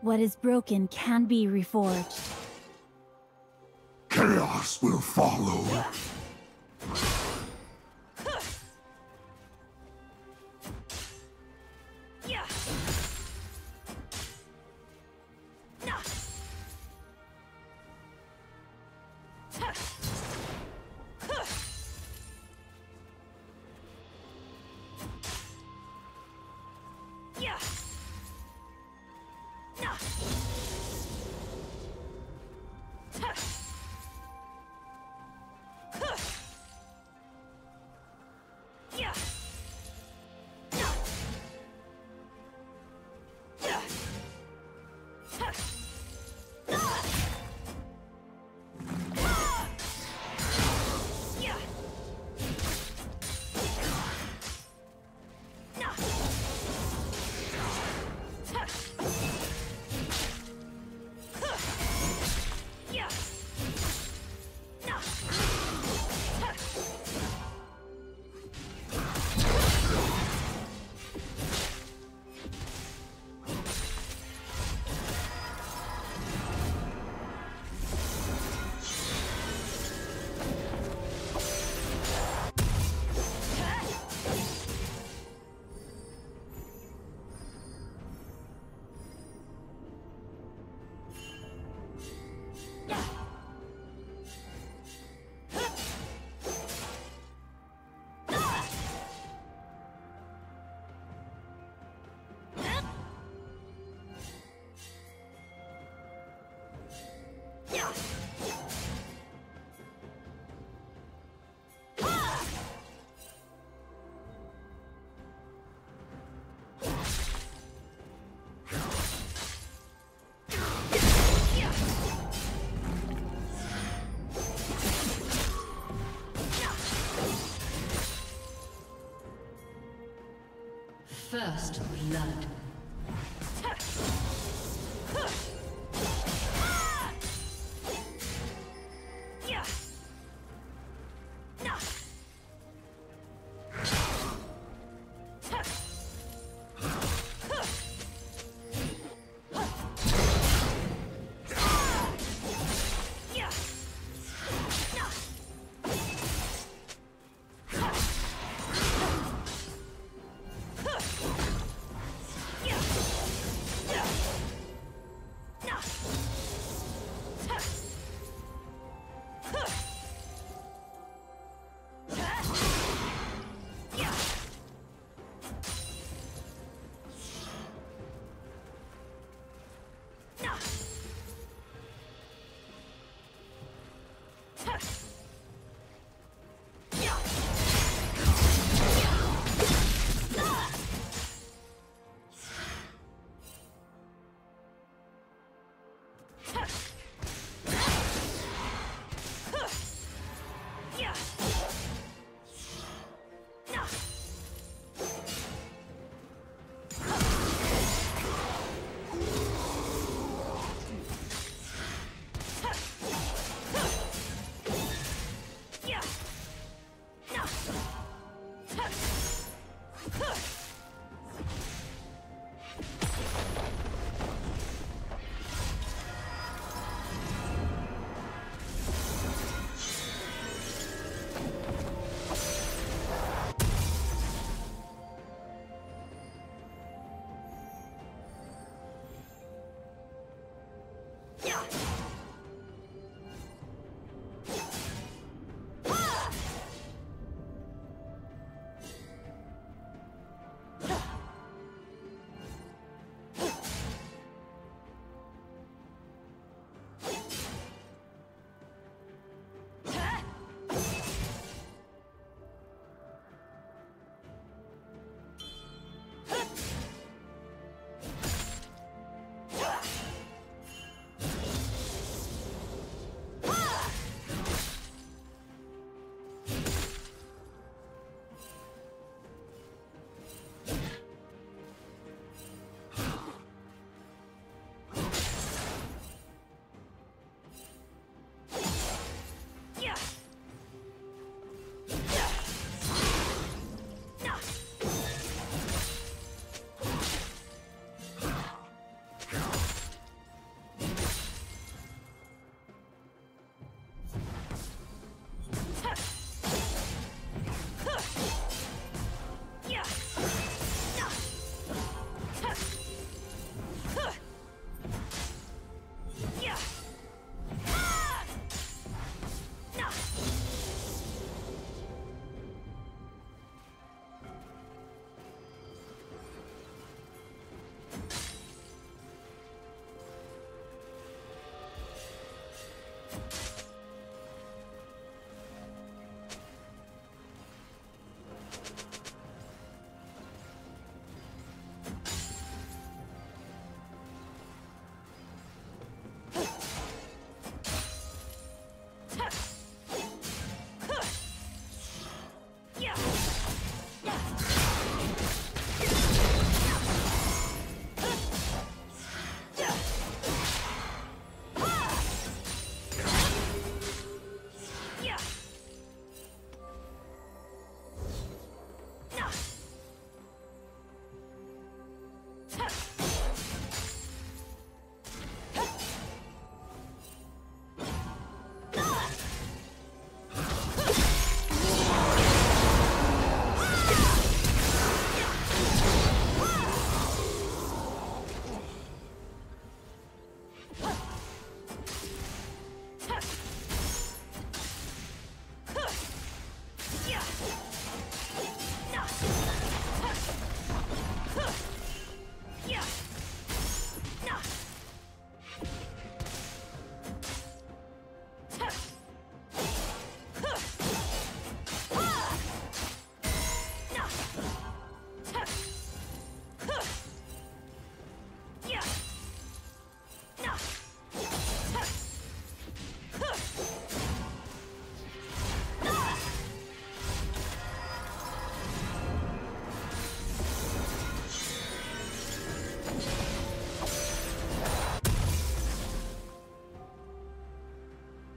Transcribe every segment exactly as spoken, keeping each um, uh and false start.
What is broken can be reforged. Chaos will follow. First blood.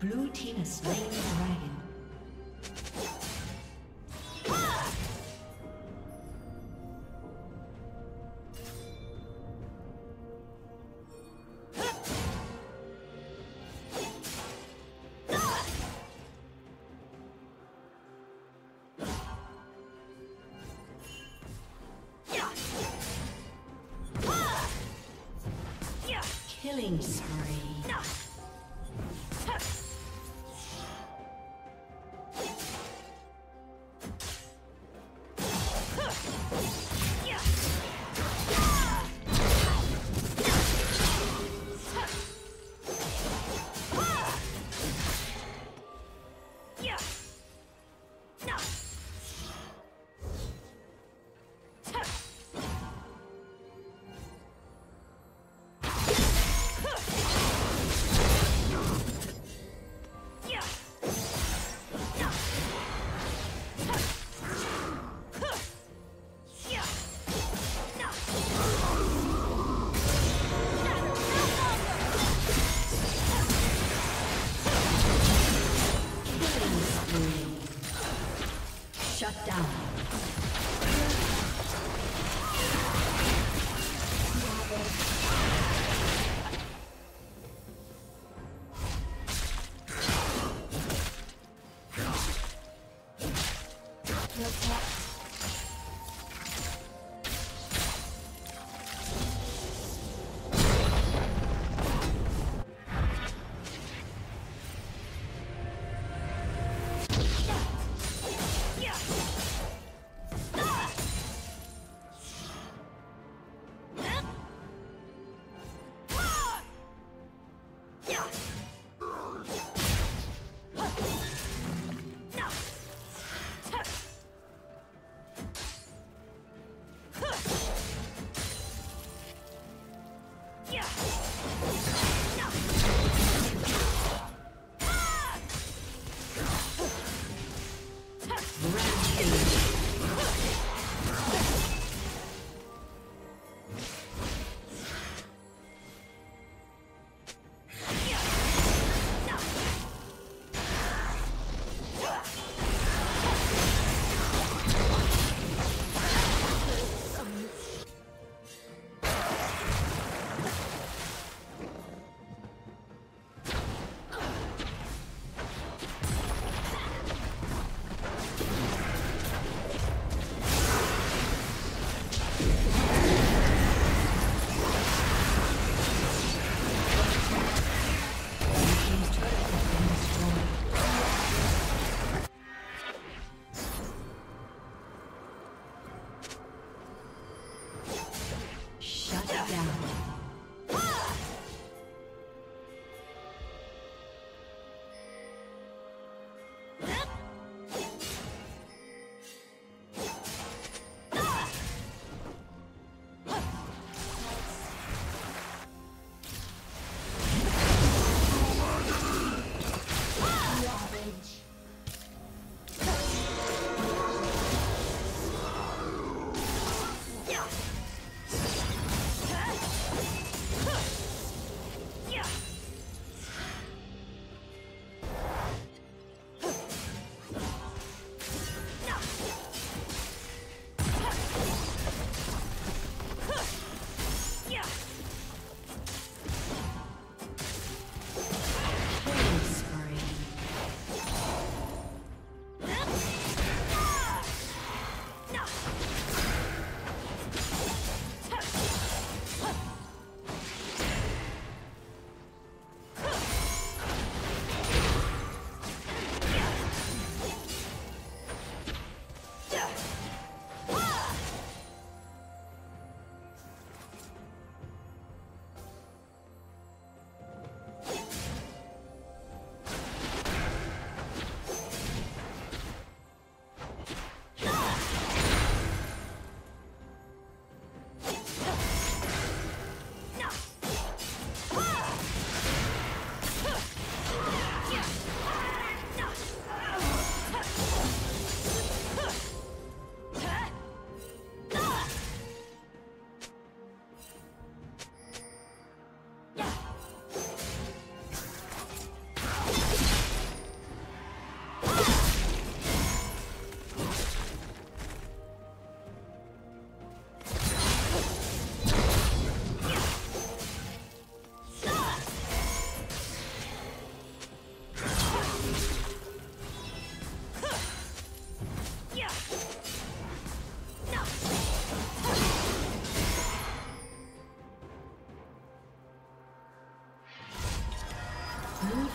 Blue team has slain the dragon. Killing spree. No.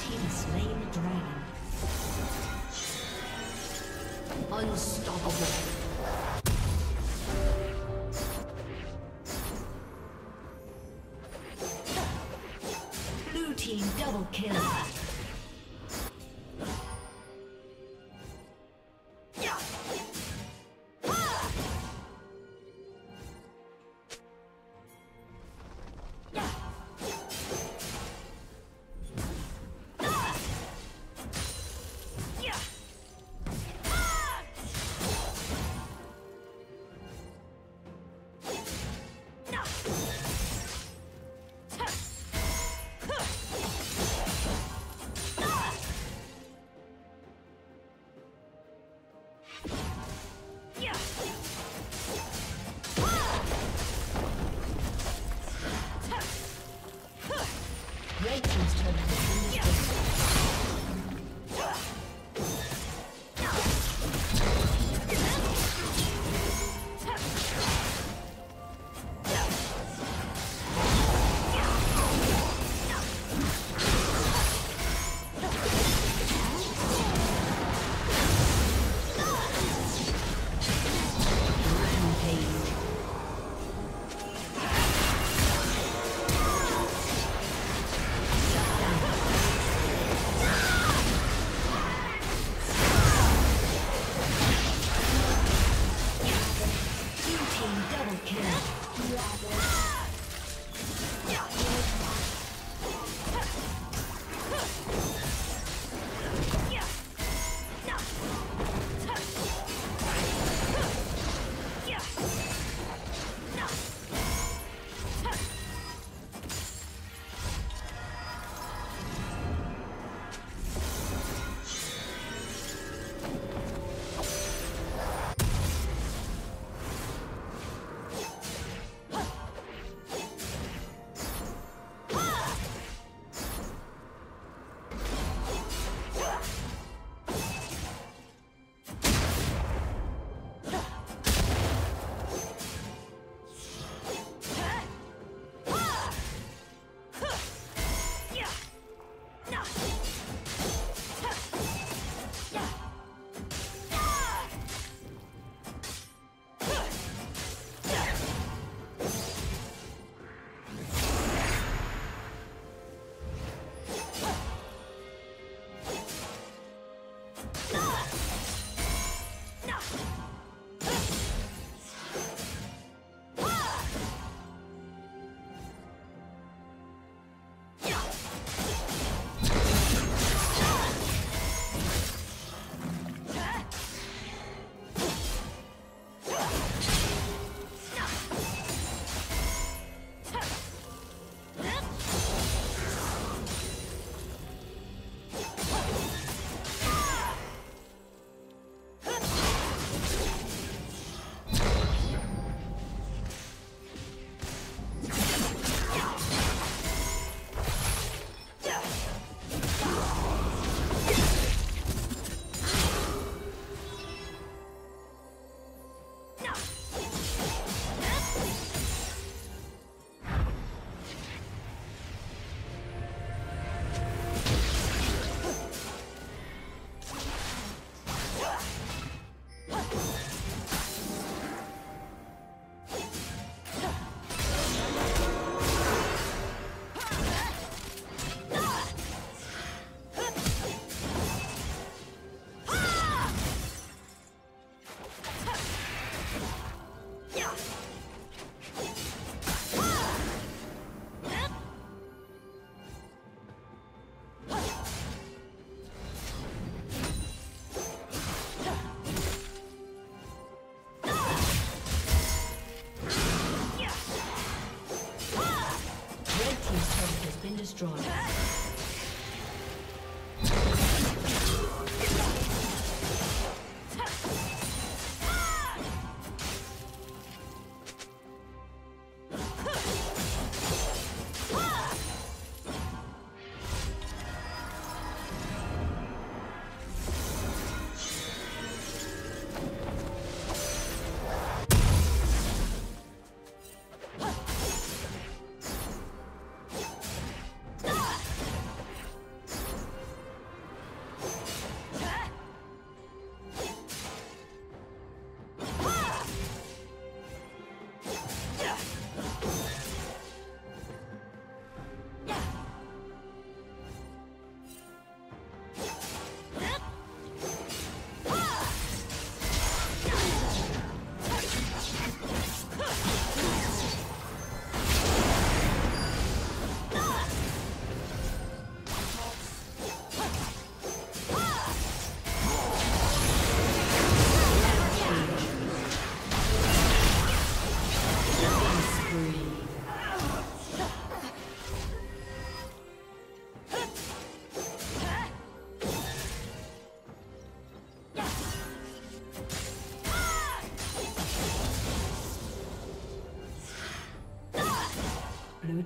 team slain the dragon. Unstoppable. Double kill.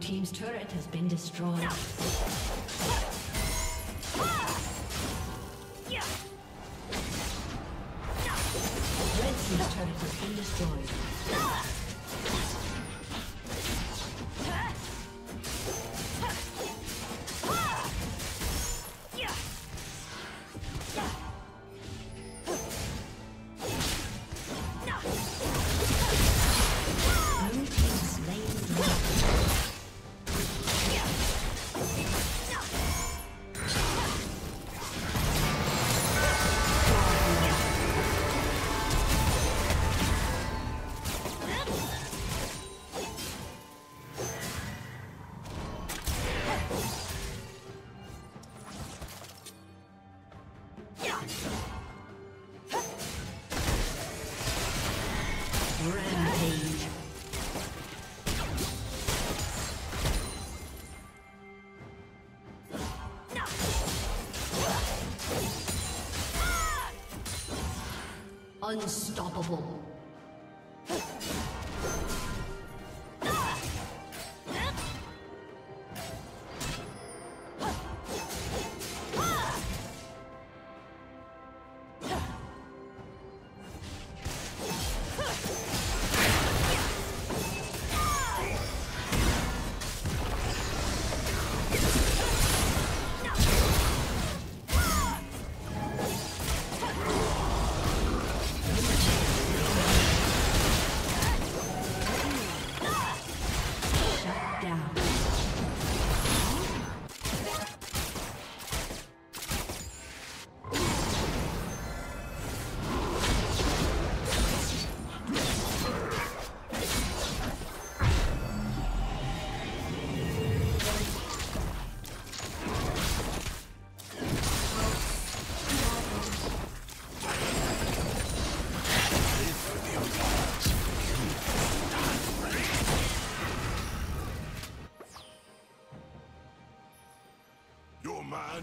team's turret has been destroyed. Red team's turret has been destroyed. Unstoppable.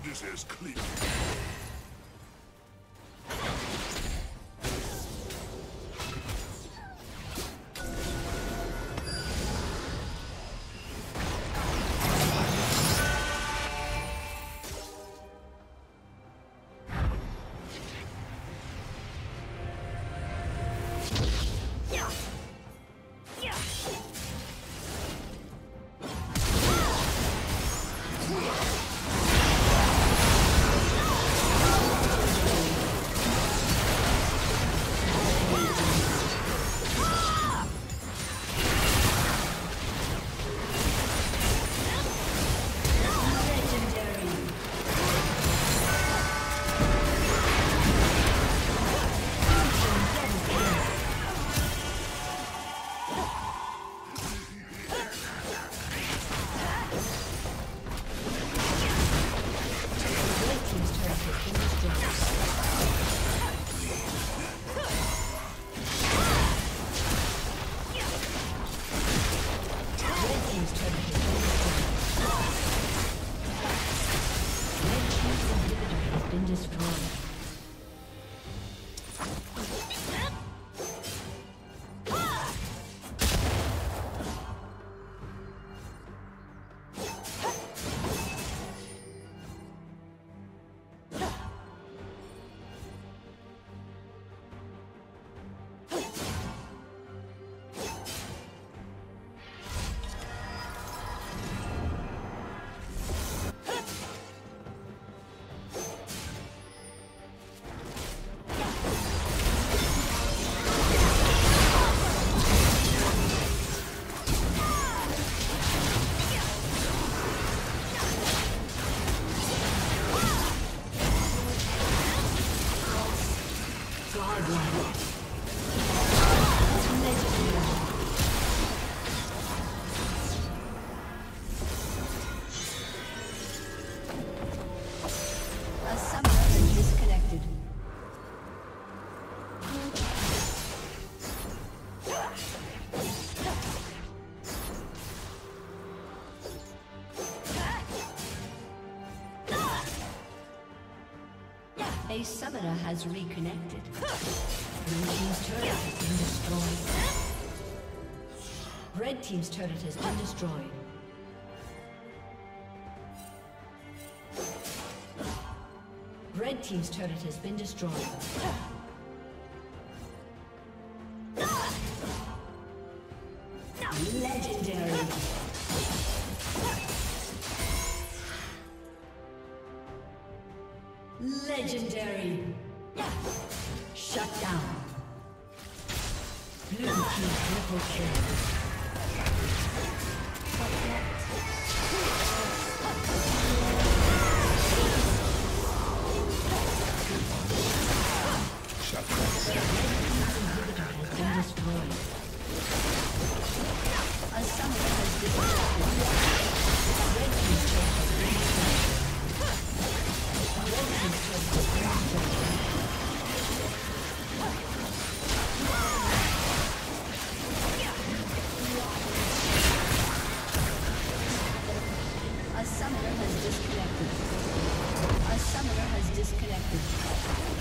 This is clear. A summoner has reconnected. Blue team's turret has been destroyed. Red team's turret has been destroyed. Red team's turret has been destroyed. A summoner has disconnected.